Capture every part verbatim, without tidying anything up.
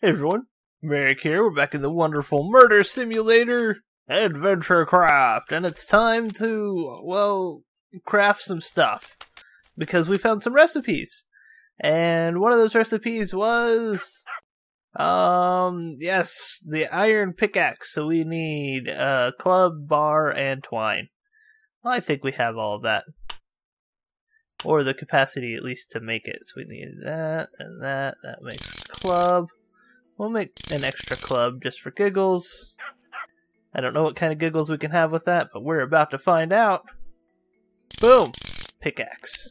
Hey everyone, Merrick here. We're back in the wonderful Murder Simulator Adventure Craft, and it's time to, well, craft some stuff. Because we found some recipes. And one of those recipes was, um, yes, the iron pickaxe. So we need a club, bar, and twine. Well, I think we have all of that. Or the capacity, at least, to make it. So we need that and that. That makes club. We'll make an extra club just for giggles. I don't know what kind of giggles we can have with that, but we're about to find out. Boom! Pickaxe.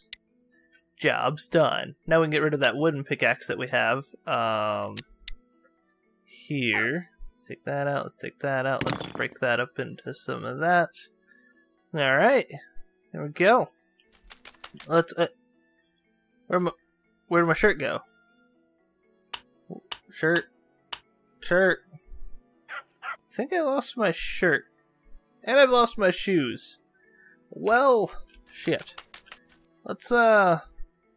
Job's done. Now we can get rid of that wooden pickaxe that we have. Um, here. Let's take that out. Let's take that out. Let's break that up into some of that. Alright. There we go. Let's... Uh, where my, where'd my shirt go? Shirt. Shirt. I think I lost my shirt. And I've lost my shoes. Well, shit. Let's, uh,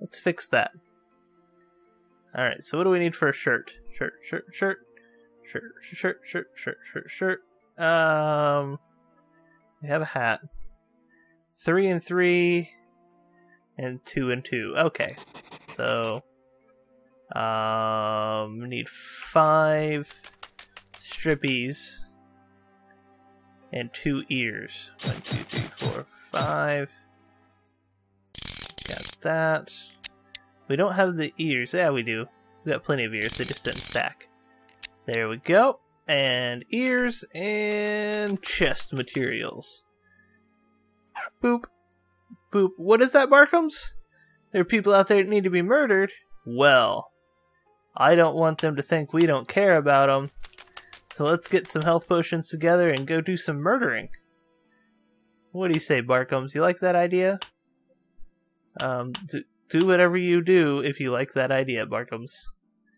let's fix that. Alright, so what do we need for a shirt? Shirt, shirt, shirt. Shirt, shirt, shirt, shirt, shirt, shirt. Um, we have a hat. Three and three. And two and two. Okay. So... Um, we need five strippies and two ears. One, two, three, four, five. Got that. We don't have the ears. Yeah, we do. We got plenty of ears. They just didn't stack. There we go. And ears and chest materials. Boop. Boop. What is that, Barkums? There are people out there that need to be murdered. Well. I don't want them to think we don't care about them. So let's get some health potions together and go do some murdering. What do you say, Barkums? You like that idea? Um, do, do whatever you do if you like that idea, Barkums.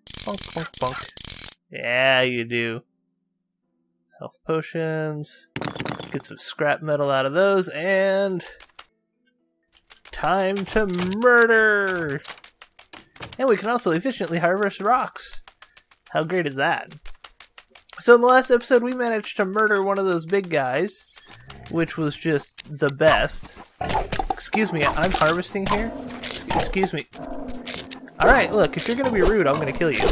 Bonk, bonk, bonk. Yeah, you do. Health potions. Get some scrap metal out of those, and... Time to murder! And we can also efficiently harvest rocks. How great is that? So in the last episode we managed to murder one of those big guys, which was just the best. Excuse me, I'm harvesting here? Excuse me. Alright, look, if you're gonna be rude, I'm gonna kill you.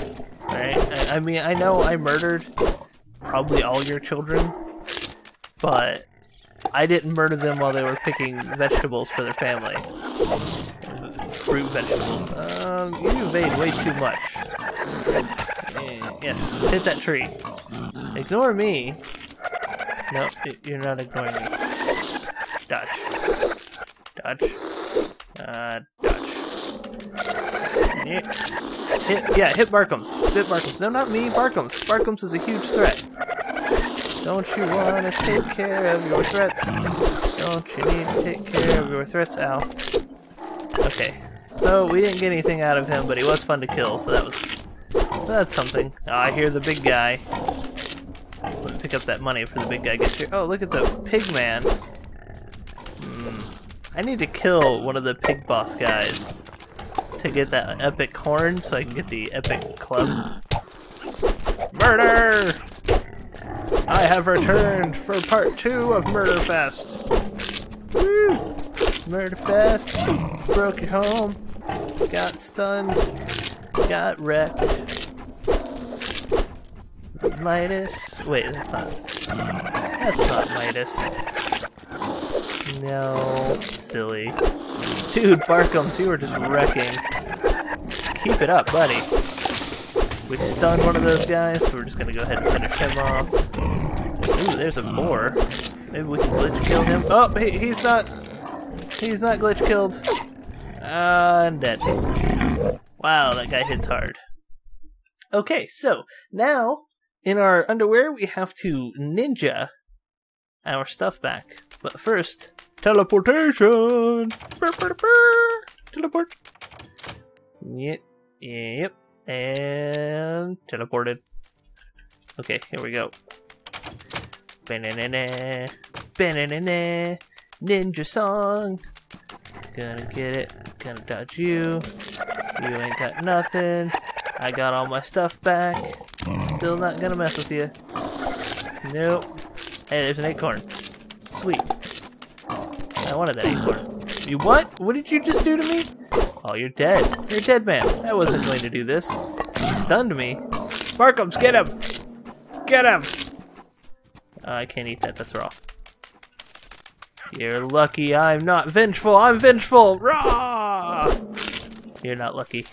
Alright, I, I mean, I know I murdered probably all your children, but I didn't murder them while they were picking vegetables for their family. Fruit, vegetables. Um, you evade way too much. And yes, hit that tree. Ignore me. No, you're not ignoring me. Dodge. Dodge. Uh, dodge. Yeah, hit, yeah, hit Barkums. Hit Barkums. No, not me, Barkums. Barkums is a huge threat. Don't you want to take care of your threats? Don't you need to take care of your threats? Ow. Okay, so we didn't get anything out of him, but he was fun to kill, so that was... That's something. Oh, I hear the big guy. Let's pick up that money before the big guy gets here. Oh, look at the pig man. Mm, I need to kill one of the pig boss guys to get that epic horn so I can get the epic club. Murder! I have returned for part two of Murder Fest. Woo! Murder Fest, broke your home, got stunned, got wrecked. Midas, wait, that's not, that's not Midas. No, silly. Dude, Barkums, you were just wrecking. Keep it up, buddy. We stunned one of those guys, so we're just gonna go ahead and finish him off. Ooh, there's a boar. Maybe we can glitch kill him. Oh, he, he's not... He's not glitch killed. Uh, I'm dead. Wow, that guy hits hard. Okay, so now in our underwear we have to ninja our stuff back. But first, teleportation. Burr, burr, burr. Teleport. Yep, yep, and teleported. Okay, here we go. Banana, banana. Ninja song. Gonna get it. Gonna dodge you. You ain't got nothing. I got all my stuff back. Still not gonna mess with you. Nope. Hey, there's an acorn. Sweet. I wanted that acorn. You what? What did you just do to me? Oh, you're dead. You're dead, man. I wasn't going to do this. You stunned me. Barkums, get him! Get him! Uh, I can't eat that. That's raw. You're lucky I'm not vengeful. I'm vengeful! Raw! You're not lucky.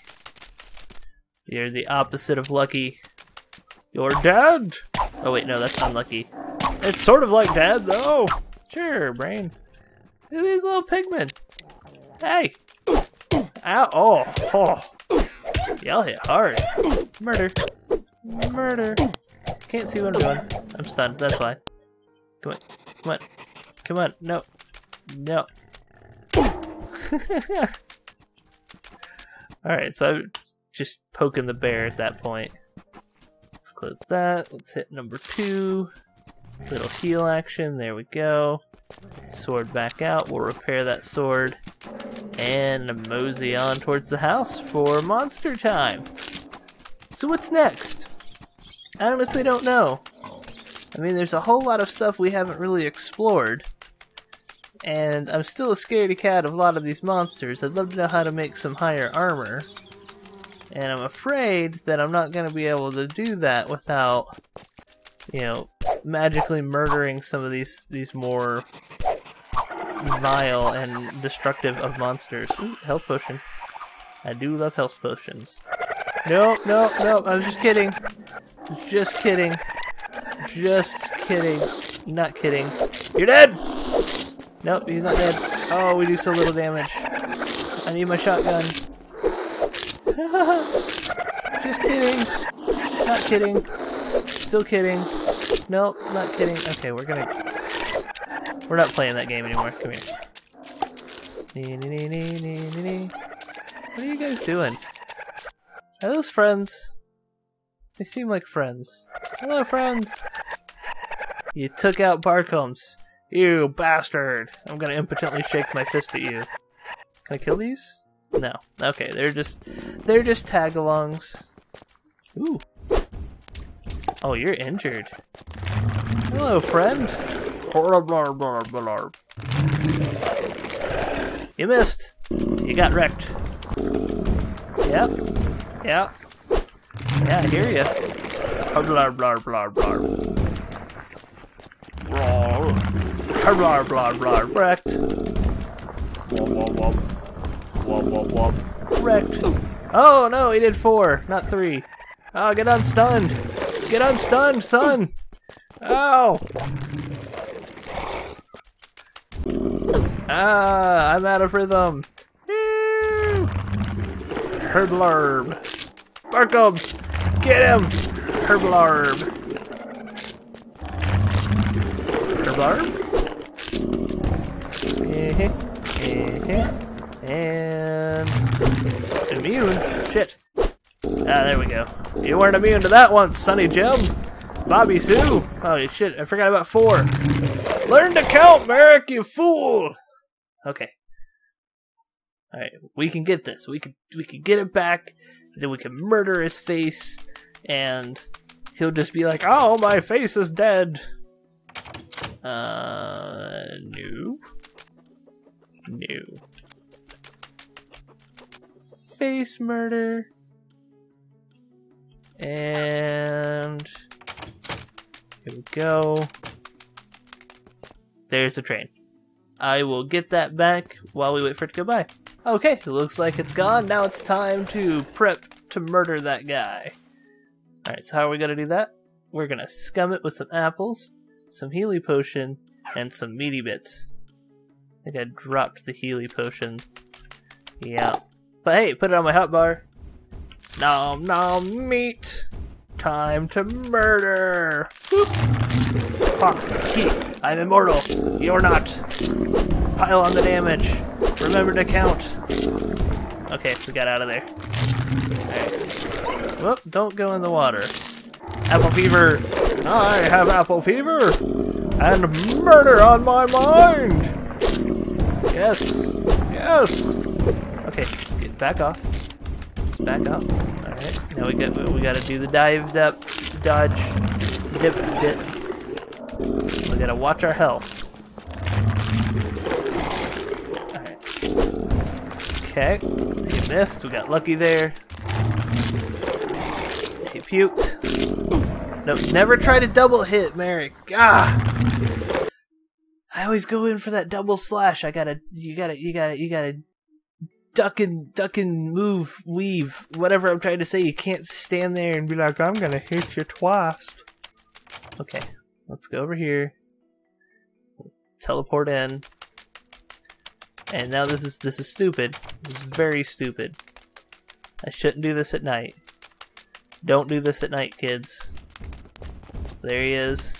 You're the opposite of lucky. You're dead! Oh wait, no, that's unlucky. It's sort of like dead, though. Sure, brain. Look at these little pigmen. Hey! Ow! Oh! Oh. Y'all hit hard. Murder. Murder. Can't see what I'm doing. I'm stunned, that's why. Come on. Come on. Come on. No. No. Alright, so I'm just poking the bear at that point. Let's close that. Let's hit number two. Little heal action. There we go. Sword back out. We'll repair that sword. And mosey on towards the house for monster time. So what's next? I honestly don't know. I mean, there's a whole lot of stuff we haven't really explored. And I'm still a scaredy cat of a lot of these monsters. I'd love to know how to make some higher armor. And I'm afraid that I'm not going to be able to do that without, you know, magically murdering some of these, these more vile and destructive of monsters. Ooh, health potion. I do love health potions. Nope, nope, nope. I was just kidding. Just kidding. Just kidding. Not kidding. You're dead! Nope, he's not dead. Oh, we do so little damage. I need my shotgun. Just kidding. Not kidding. Still kidding. Nope, not kidding. Okay, we're gonna... We're not playing that game anymore. Come here. What are you guys doing? Are those friends? They seem like friends. Hello, friends! You took out Barkums. You bastard! I'm gonna impotently shake my fist at you. Can I kill these? No. Okay, they're just... They're just tag-alongs. Ooh. Oh, you're injured. Hello, friend. You missed. You got wrecked. Yep. Yep. Yeah, I hear ya. Blar blar blar blar. Wrecked. Wrecked. Oh no, he did four, not three. Oh, get unstunned. Get unstunned, son. Ow. Ah, I'm out of rhythm. Herblarb. Barkums! Get him! Herblarb. Herblarb? And... immune? Shit. Ah, there we go. You weren't immune to that one, Sonny Jim! Bobby Sue! Oh shit, I forgot about four. Learn to count, Merrick, you fool! Okay. Alright, we can get this. We can, we can get it back, then we can murder his face, and he'll just be like, oh, my face is dead! Uh, no. No. Face murder. And... here we go. There's the train. I will get that back while we wait for it to go by. Okay, looks like it's gone. Now it's time to prep to murder that guy. Alright, so how are we going to do that? We're going to scum it with some apples, some Healy Potion, and some meaty bits. I think I dropped the Healy Potion. Yeah. But hey, put it on my hotbar. Nom nom meat! Time to murder! Whoop. Ha! Heat. I'm immortal. You're not. Pile on the damage. Remember to count. Okay, we got out of there. Alright. Whoop, don't go in the water. Apple fever. I have apple fever. And murder on my mind. Yes. Yes. Okay, get back off. back up. All right, now we got we, we got to do the dive, up, dodge, dip, dip. We got to watch our health. All right. Okay, he missed. We got lucky there. He puked. Ooh. No, never try to double hit, Merrick. Ah, I always go in for that double slash. I gotta, you gotta, you gotta, you gotta. Duck and, duck and move, weave, whatever I'm trying to say. You can't stand there and be like, I'm gonna hit you twice. Okay, let's go over here. Teleport in. And now this is this is stupid. This is very stupid. I shouldn't do this at night. Don't do this at night, kids. There he is.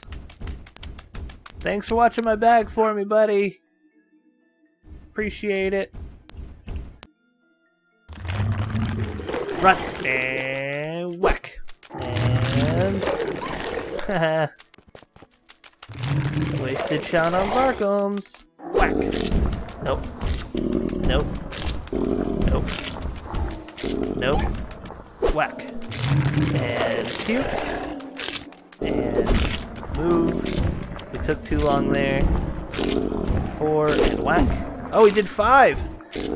Thanks for watching my bag for me, buddy. Appreciate it. Run and whack and haha wasted shot on Barkums. Whack. Nope. Nope. Nope. Nope. Whack. And puke. And move. We took too long there. Four and whack. Oh, we did five.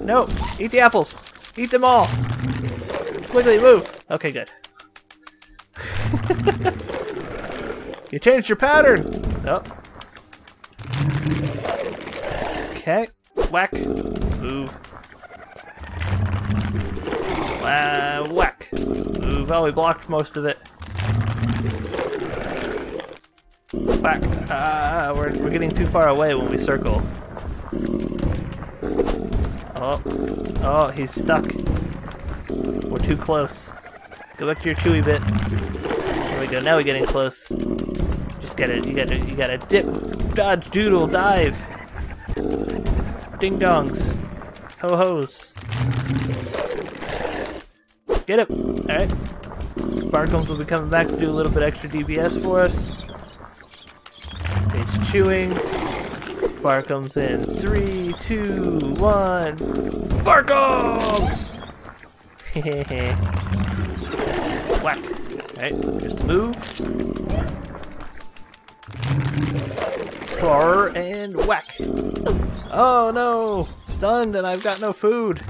No. Eat the apples. Eat them all. Quickly move. Okay, good. You changed your pattern. Oh. Okay. Whack. Move. Uh, whack. Move. Oh, we blocked most of it. Whack. Ah, we're we're getting too far away when we circle. Oh. Oh, he's stuck. We're too close. Go back to your chewy bit. There we go. Now we're getting close. Just gotta, you gotta, you gotta dip, dodge, doodle, dive. Ding dongs, ho hos. Get up. All right. Barkums will be coming back to do a little bit extra D B S for us. It's chewing. Barkums in three, two, one. Barkums. Whack. Alright, just move. Roar and whack. Oh no! Stunned and I've got no food.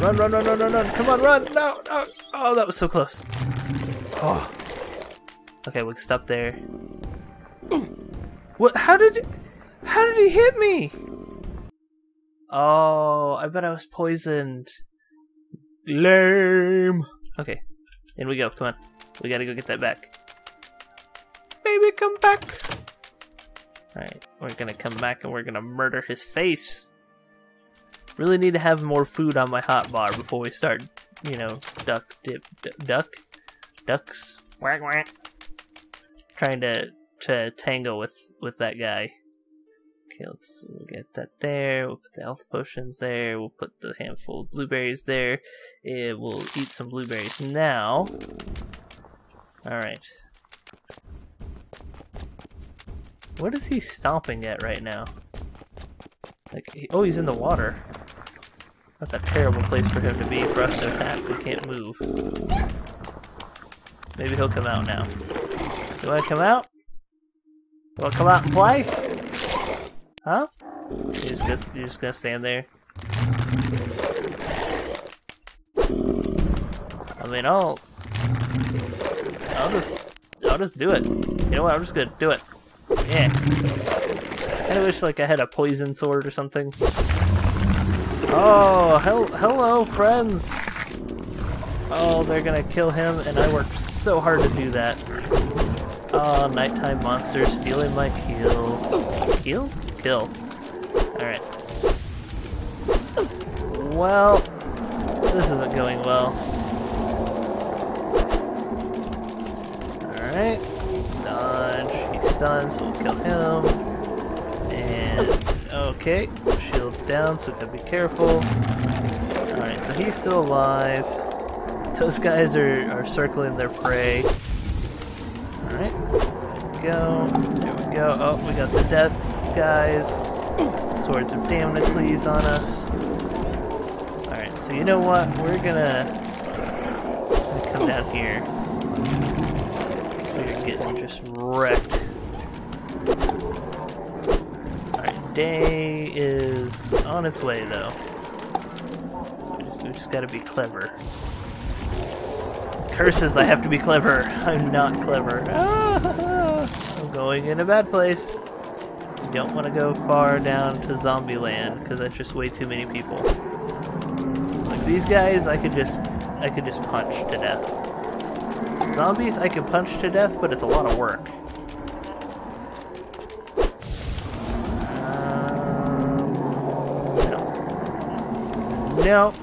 Run, run, run, run, run, run. Come on, run! No, no! Oh, that was so close. Oh. Okay, we can stop there. What? How did... How did he hit me? Oh, I bet I was poisoned. Lame. Okay, in we go. Come on, we gotta go get that back. Baby, come back. All right, we're gonna come back and we're gonna murder his face. Really need to have more food on my hot bar before we start, you know, duck, dip, duck, ducks, whack, whack. Trying to to tangle with with that guy. Okay, let's we'll get that there. We'll put the health potions there. We'll put the handful of blueberries there. It will eat some blueberries now. Alright. What is he stomping at right now? Like, he, oh, he's in the water. That's a terrible place for him to be for us to attack. We can't move. Maybe he'll come out now. You want to come out? You want to come out and play? Huh? You're just, gonna, you're just gonna stand there? I mean, I'll... I'll just... I'll just do it. You know what, I'm just gonna do it. Yeah. I kinda wish, like, I had a poison sword or something. Oh, hel hello, friends! Oh, they're gonna kill him, and I worked so hard to do that. Oh, nighttime monster stealing my kill. Kill? All right. Well, this isn't going well. All right. Dodge. He's stunned, so we'll kill him. And okay, shield's down, so we gotta be careful. All right. So he's still alive. Those guys are are circling their prey. All right. There we go. There we go. Oh, we got the death. Guys, swords of Damocles on us. All right, so you know what? We're gonna comes out here. So you're getting just wrecked. Alright, day is on its way though. So we just, we just gotta be clever. Curses, I have to be clever. I'm not clever. Ah, I'm going in a bad place. I don't want to go far down to zombie land because that's just way too many people. Like these guys, I could just I could just punch to death. Zombies I could punch to death, but it's a lot of work. Um, no. No.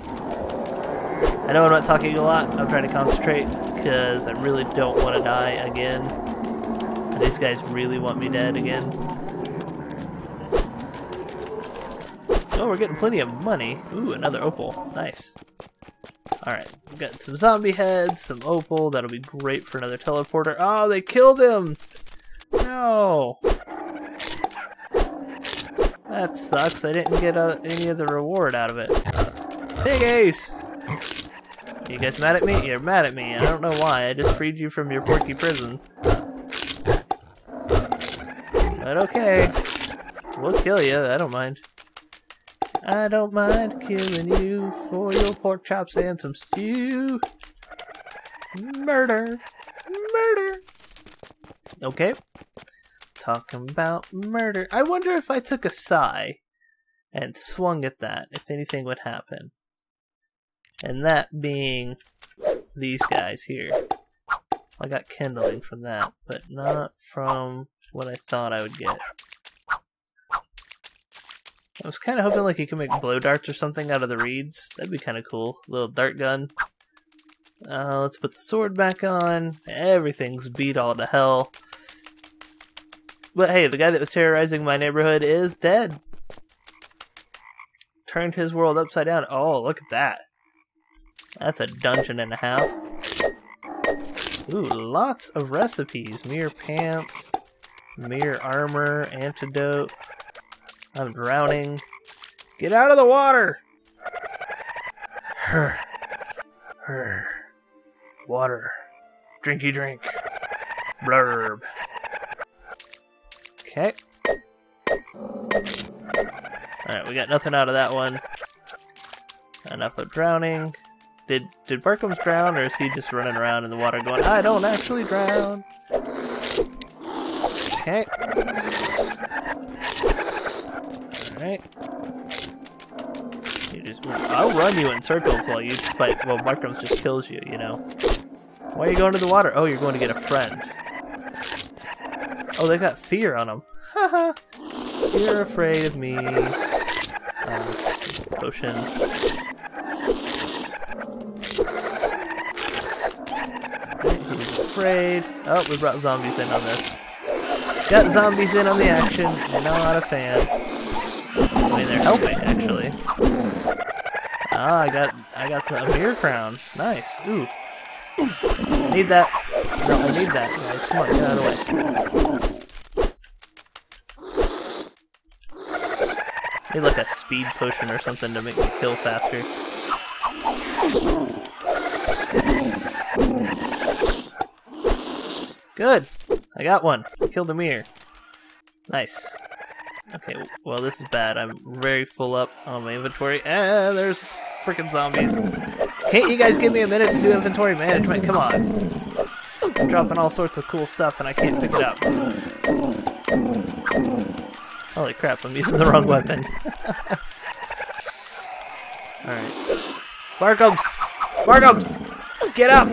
I know I'm not talking a lot, I'm trying to concentrate, because I really don't want to die again. And these guys really want me dead again. Oh, we're getting plenty of money. Ooh, another opal. Nice. Alright, we've got some zombie heads, some opal, that'll be great for another teleporter. Oh, they killed him! No! That sucks, I didn't get uh, any of the reward out of it. Hey guys! You guys mad at me? You're mad at me. I don't know why. I just freed you from your porky prison. But okay. We'll kill you. I don't mind. I don't mind killing you for your pork chops and some stew. Murder. Murder. Okay. Talking about murder. I wonder if I took a sigh and swung at that, if anything would happen. And that being these guys here. I got kindling from that, but not from what I thought I would get. I was kind of hoping like you could make blow darts or something out of the reeds. That'd be kind of cool. A little dart gun. Uh, let's put the sword back on. Everything's beat all to hell. But hey, the guy that was terrorizing my neighborhood is dead. Turned his world upside down. Oh, look at that. That's a dungeon and a half. Ooh, lots of recipes. Mirror pants, mirror armor, antidote. I'm drowning. Get out of the water! Her. Her. Water. Drinky drink. Blurb. Okay. Alright, we got nothing out of that one. Enough of drowning. Did did Barkums drown, or is he just running around in the water going, I don't actually drown? Okay. Alright. You just I'll run you in circles while you fight while Barkums just kills you, you know. Why are you going to the water? Oh, you're going to get a friend. Oh, they got fear on them. Haha. You're afraid of me. Um, potion. Afraid. Oh, we brought zombies in on this. Got zombies in on the action. Not a fan. I mean, they're helping actually. Ah, I got I got some mirror crown. Nice. Ooh. I need that. No, I need that. Guys, come on, get out of the way. I need like a speed potion or something to make me kill faster. Good! I got one. Killed a mirror. Nice. Okay, well this is bad. I'm very full up on my inventory. Ah, there's freaking zombies. Can't you guys give me a minute to do inventory management? Come on. I'm dropping all sorts of cool stuff and I can't pick it up. Holy crap, I'm using the wrong weapon. Alright. Barkums! Barkums! Get up!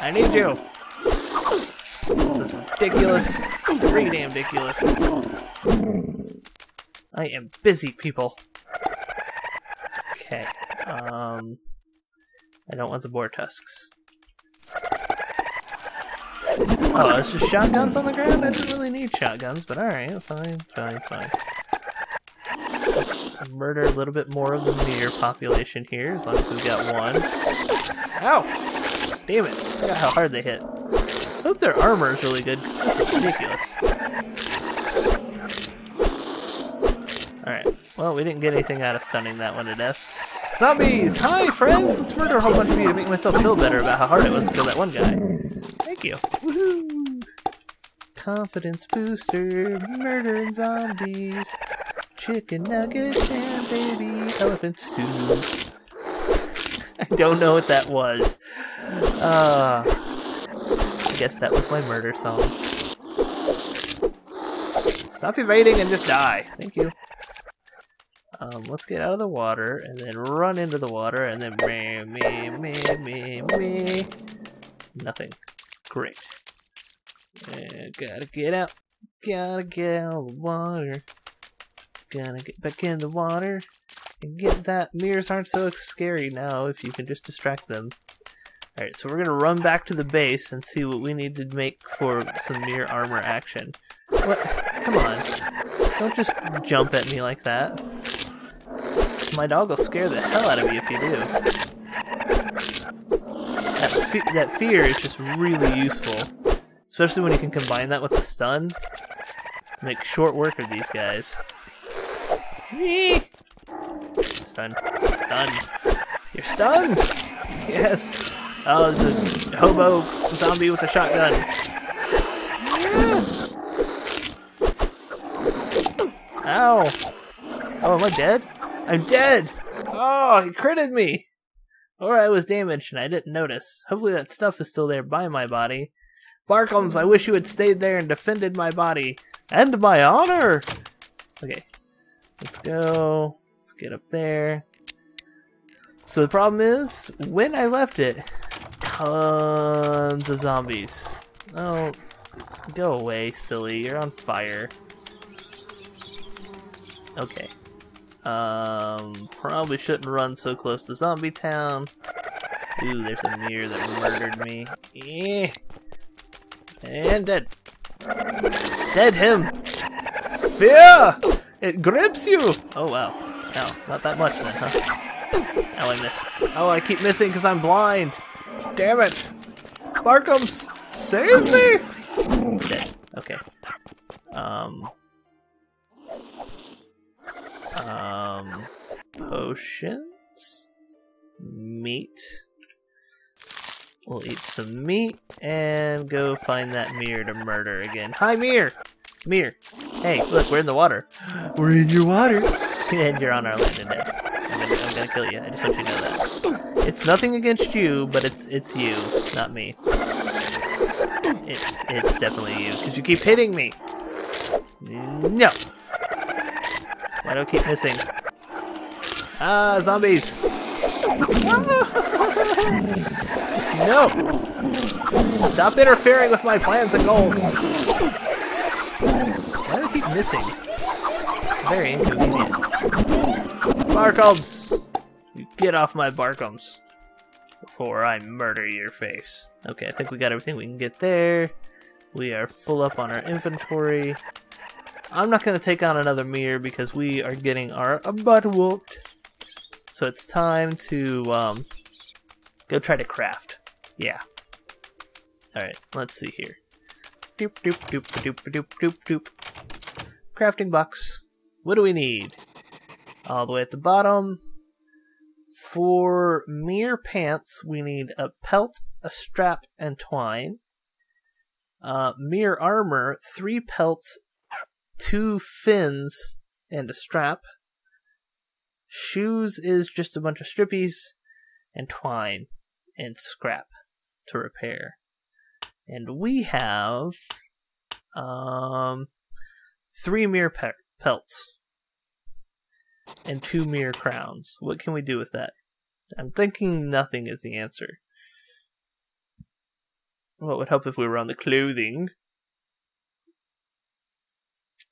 I need you! This is ridiculous. Pretty damn ridiculous. I am busy, people. Okay. Um. I don't want the boar tusks. Oh, it's just shotguns on the ground? I didn't really need shotguns, but alright. Fine, fine, fine. Let's murder a little bit more of the mirror population here, as long as we've got one. Ow! Damn it. I forgot how hard they hit. I hope their armor is really good, because this is ridiculous. Alright, well, we didn't get anything out of stunning that one to death. Zombies! Hi, friends! Let's murder a whole bunch of you to make myself feel better about how hard it was to kill that one guy. Thank you. Woohoo! Confidence booster, murdering zombies, chicken nuggets, and baby elephants too. I don't know what that was. Uh, I guess that was my murder song. Stop evading and just die. Thank you. Um, let's get out of the water, and then run into the water, and then me, me, me, me, me. Nothing. Great. And gotta get out. Gotta get out of the water. Gotta get back in the water. And get that. Mirrors aren't so scary now if you can just distract them. Alright, so we're gonna run back to the base and see what we need to make for some mirror armor action. What? Come on. Don't just jump at me like that. My dog will scare the hell out of you if you do. That, fe that fear is just really useful. Especially when you can combine that with the stun. Make short work of these guys. Stun. Stun. You're stunned! Yes! Oh, there's a hobo zombie with a shotgun. Ow! Oh, am I dead? I'm dead! Oh, he critted me! Or I was damaged and I didn't notice. Hopefully that stuff is still there by my body. Barkums, I wish you had stayed there and defended my body. And my honor! Okay. Let's go. Let's get up there. So the problem is, when I left it, tons of zombies. Oh, go away, silly. You're on fire. Okay. Um, probably shouldn't run so close to Zombie Town. Ooh, there's a mirror that murdered me. Eh. And dead. Dead him! Fear! It grips you! Oh, wow. Ow, not that much then, huh? Ow, I missed. Oh, I keep missing because I'm blind. Damn it! Barkums, save me! Dead. Okay. Um... Um, potions, meat, we'll eat some meat, and go find that mirror to murder again. Hi, mirror! Mirror! Hey, look, we're in the water. We're in your water! And you're on our land and dead. I'm gonna, I'm gonna kill you, I just want you to know that. It's nothing against you, but it's it's you, not me. It's, it's definitely you, because you keep hitting me! No! Why do I keep missing? Ah, zombies! No! Stop interfering with my plans and goals! Why do I keep missing? Very inconvenient. Barkums! You get off my Barkums! Before I murder your face. Okay, I think we got everything we can get there. We are full up on our inventory. I'm not going to take on another mirror because we are getting our butt whooped. So it's time to um, go try to craft. Yeah. Alright, let's see here. Doop, doop, doop, doop, doop, doop, doop. Crafting box. What do we need? All the way at the bottom. For mirror pants, we need a pelt, a strap, and twine. Uh, mirror armor, three pelts, two fins and a strap. Shoes is just a bunch of strippies and twine and scrap to repair. And we have um, three mirror pe pelts and two mirror crowns. What can we do with that? I'm thinking nothing is the answer. Well, it would help if we were on the clothing.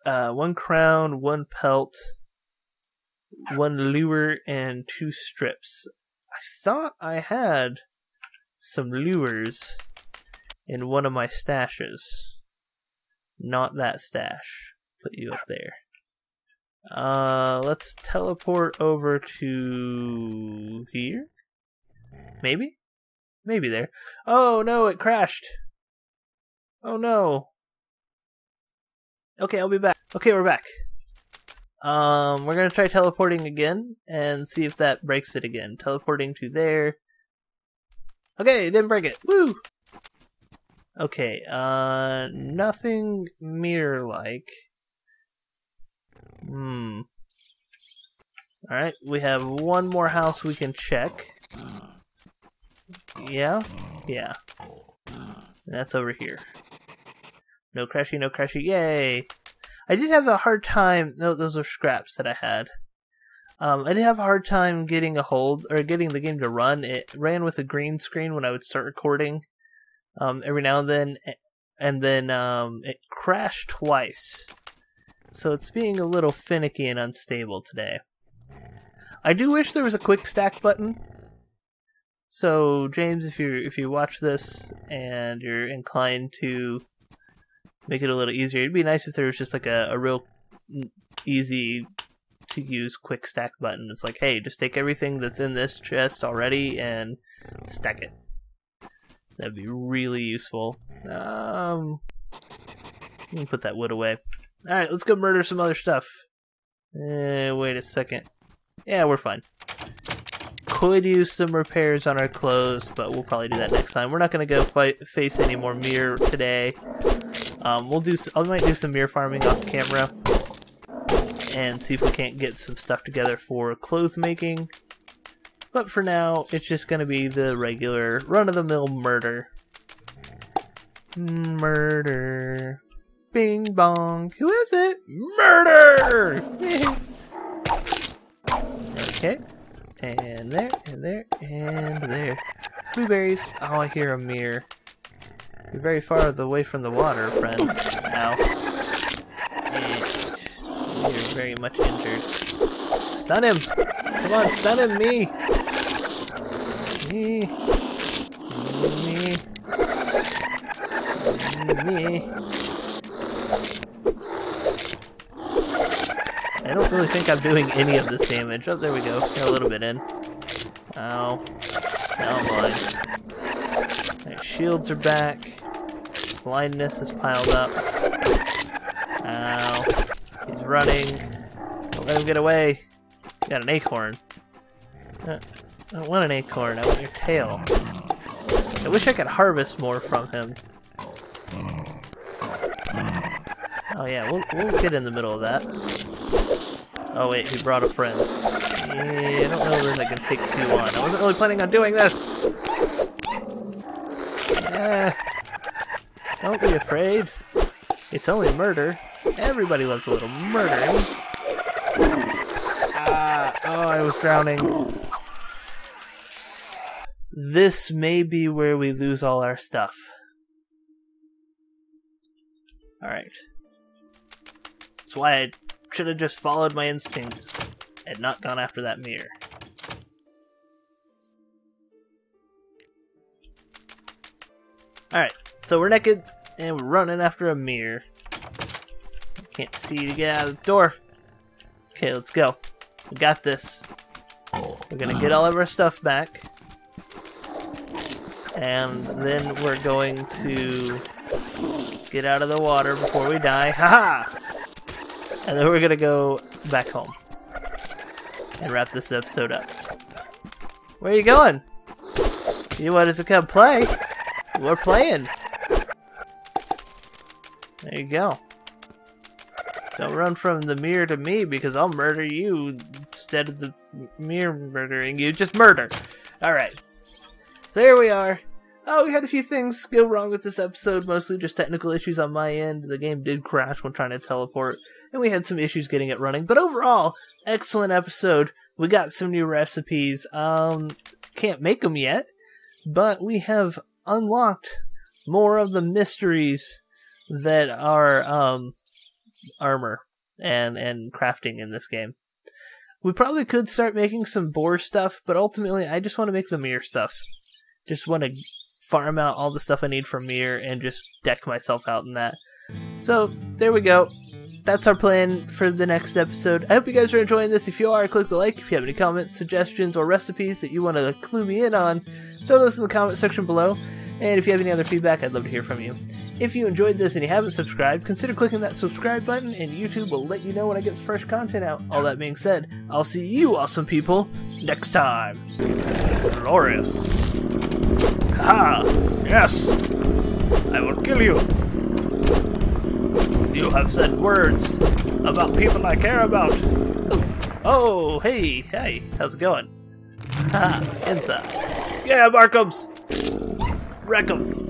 Uh, one crown, one pelt, one lure, and two strips. I thought I had some lures in one of my stashes. Not that stash. Put you up there. Uh, let's teleport over to here? Maybe? Maybe there. Oh no, it crashed! Oh no! Okay, I'll be back. Okay, we're back. Um, we're going to try teleporting again and see if that breaks it again. Teleporting to there. Okay, it didn't break it. Woo! Okay, uh, nothing mirror-like. Hmm. Alright, we have one more house we can check. Yeah? Yeah. And that's over here. No crashy, no crashy, yay! I did have a hard time... No, those are scraps that I had. Um, I did have a hard time getting a hold, or getting the game to run. It ran with a green screen when I would start recording um, every now and then, and then um, it crashed twice. So it's being a little finicky and unstable today. I do wish there was a quick stack button. So James, if you if you watch this and you're inclined to make it a little easier, it'd be nice if there was just like a, a real easy to use quick stack button. It's like, hey, just take everything that's in this chest already and stack it. That'd be really useful. Um, let me put that wood away. All right, let's go murder some other stuff. Eh, wait a second. Yeah, we're fine. Could use some repairs on our clothes, but we'll probably do that next time. We're not gonna go fight, face any more mirror today. Um, we'll do. I might do some mirror farming off camera and see if we can't get some stuff together for clothes making. But for now, it's just gonna be the regular run-of-the-mill murder. Murder. Bing bong. Who is it? Murder. Okay, and there, and there, and there. Blueberries. Oh, I hear a mirror. You're very far away from the water, friend. Ow. And you're very much injured. Stun him! Come on, stun him, me! Me. Me. Me. I don't really think I'm doing any of this damage. Oh, there we go. Got a little bit in. Ow. Now I'm blind. Right, shields are back. Blindness is piled up. Ow. He's running. Don't let him get away. Got an acorn. I don't want an acorn. I want your tail. I wish I could harvest more from him. Oh yeah, we'll, we'll get in the middle of that. Oh wait, he brought a friend. Yeah, I don't know if I can take two on. I wasn't really planning on doing this! Yeah. Don't be afraid. It's only murder. Everybody loves a little murdering. Ah, oh, I was drowning. This may be where we lose all our stuff. Alright. That's why I... should have just followed my instincts and not gone after that mirror. Alright, so we're naked and we're running after a mirror. Can't see to get out of the door. Okay, let's go. We got this. We're gonna get all of our stuff back. And then we're going to get out of the water before we die. Haha! And then we're gonna go back home and wrap this episode up. Where are you going? You wanted to come play? We're playing. There you go. Don't run from the mirror to me because I'll murder you instead of the mirror murdering you. Just murder. Alright. So here we are. Oh, we had a few things go wrong with this episode, mostly just technical issues on my end. The game did crash when trying to teleport, and we had some issues getting it running. But overall, excellent episode. We got some new recipes. Um, can't make them yet, but we have unlocked more of the mysteries that are um, armor and, and crafting in this game. We probably could start making some boar stuff, but ultimately I just want to make the mirror stuff. Just want to farm out all the stuff I need from mirror and just deck myself out in that. So there we go. That's our plan for the next episode. I hope you guys are enjoying this. If you are, click the like. If you have any comments, suggestions, or recipes that you want to clue me in on, throw those in the comment section below. And if you have any other feedback, I'd love to hear from you. If you enjoyed this and you haven't subscribed, consider clicking that subscribe button, and YouTube will let you know when I get fresh content out. All that being said, I'll see you awesome people next time. Glorious. Ha! Yes! I will kill you. You have said words about people I care about. Oh, hey, hey, how's it going? Ha! Inside. Yeah, Barkums! Wreck 'em.